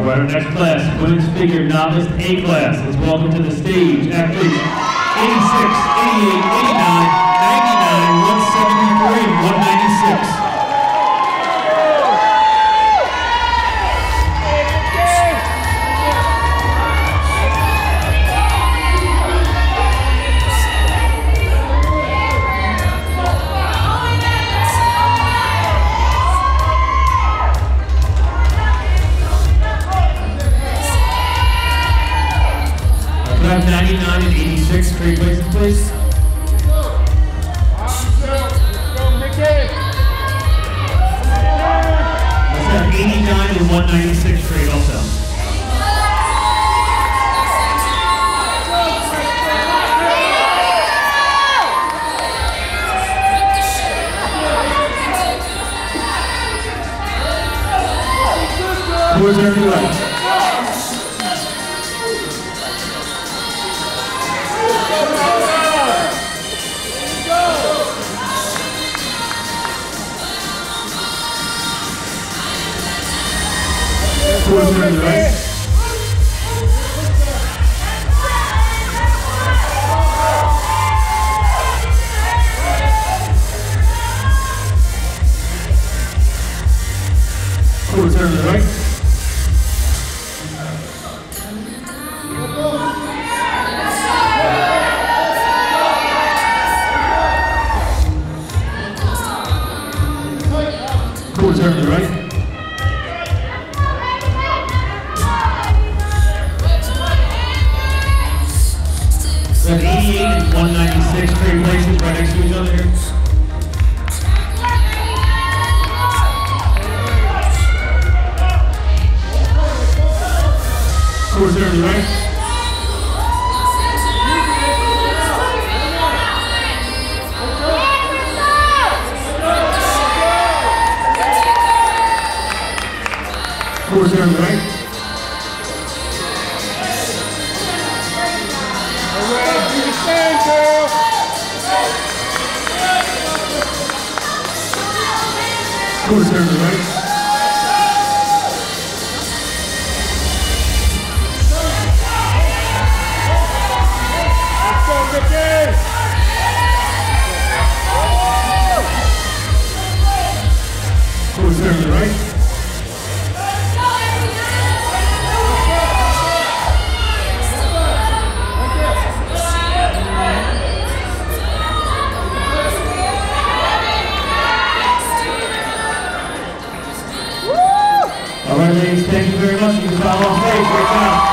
All right, our next class, women's figure novice A class, is welcome to the stage athletes 86, 88, 89, 99, 173, 196. We have 99 and 86 for your places, please. Let's have 89 and 196 for you also. Towards our right. Towards her to the right. Towards her to the right. Towards her to the right. So 88 and 196, three places right next to each other here. Towards her to the right. Towards her to the right. Towards her to the right. Towards her to the right. All right, ladies, thank you very much. You can follow on stage right now.